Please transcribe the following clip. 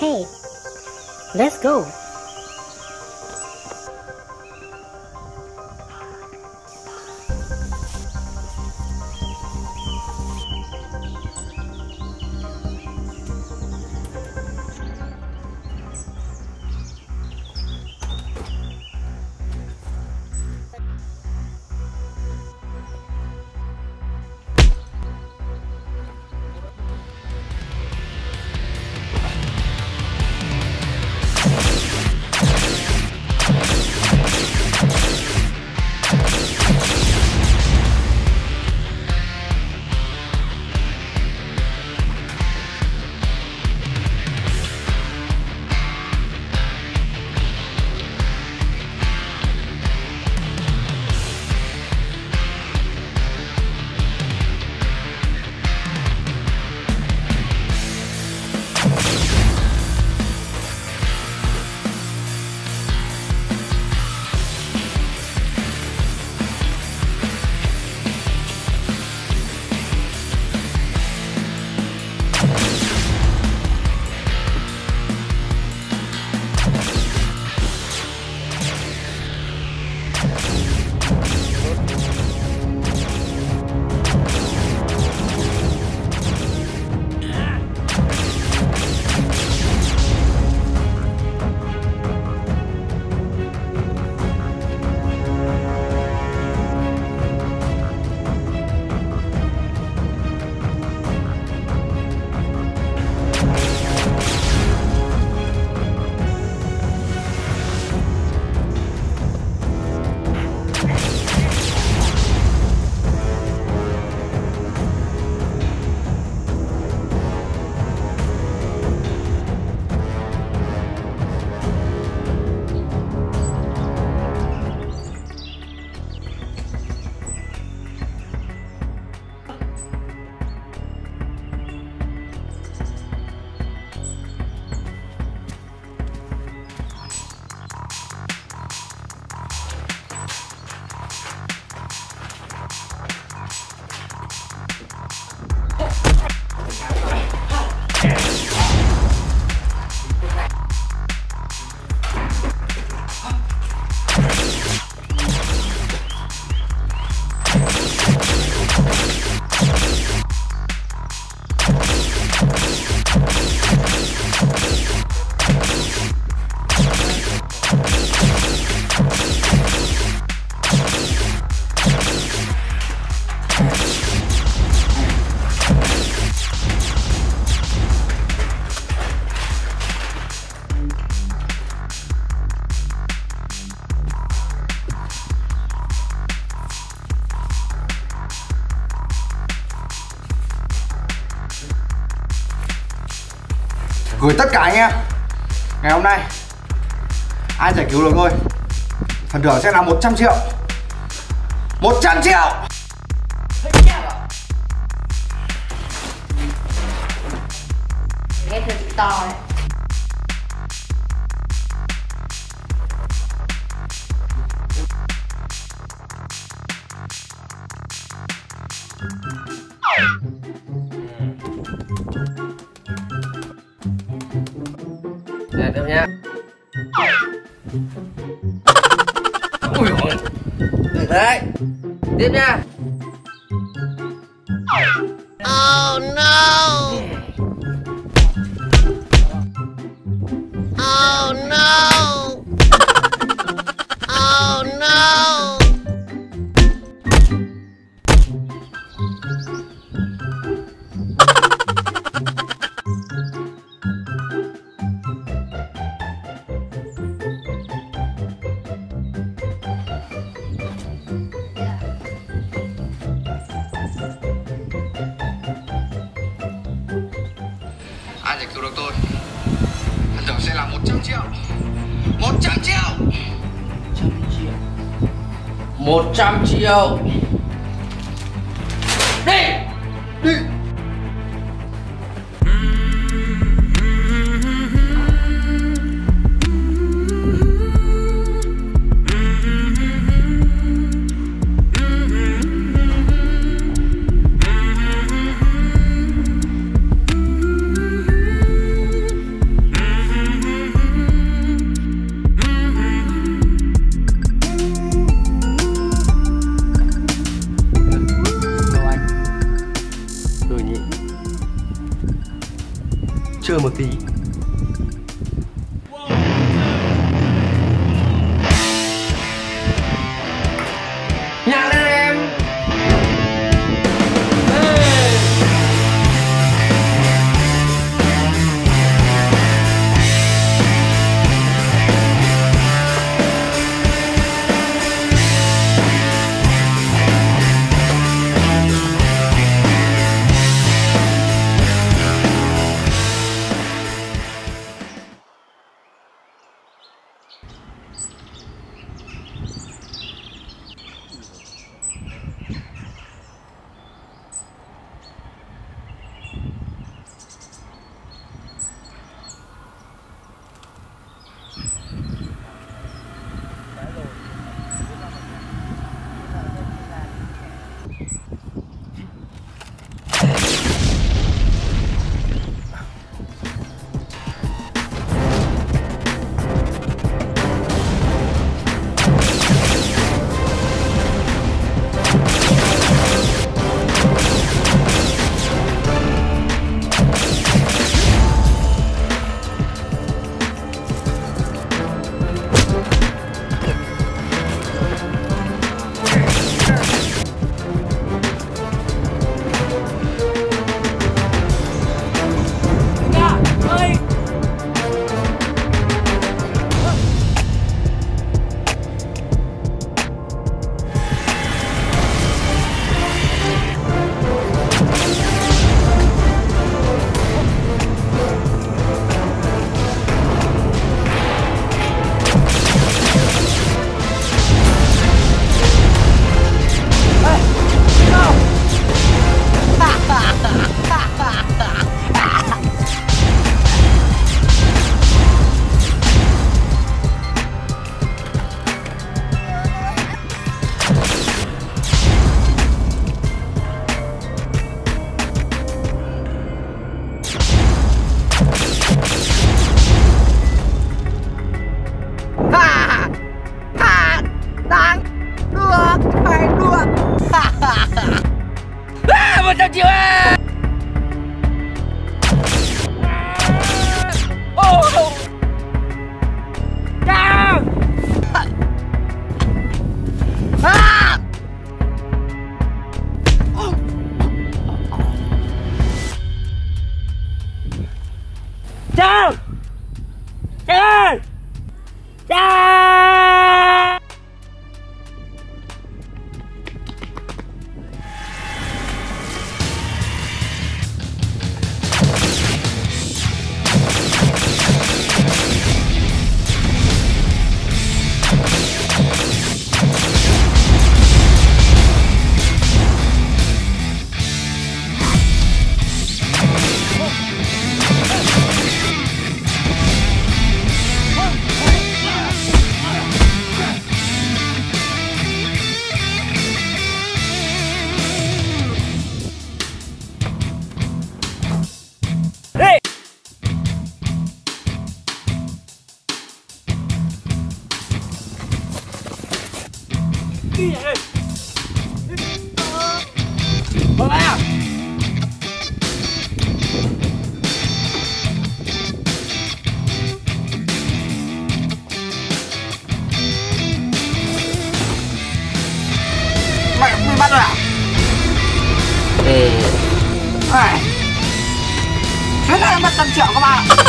Hey, let's go. Gửi tất cả anh em, ngày hôm nay ai giải cứu được thôi, phần thưởng sẽ là 100 triệu. 100 triệu. Nghe thật to đấy. Đẹp em nhá. Ui giời. Được đấy. Tiếp nha. Oh no. Oh no. Oh no. Ai giải cứu được tôi, phần thưởng sẽ là 100 triệu. 100 triệu. 100 triệu. 100 triệu. Đi. Đi. chờ một tí. Nhặt lên em. Hey. Thế là mất 5 triệu các bạn ạ.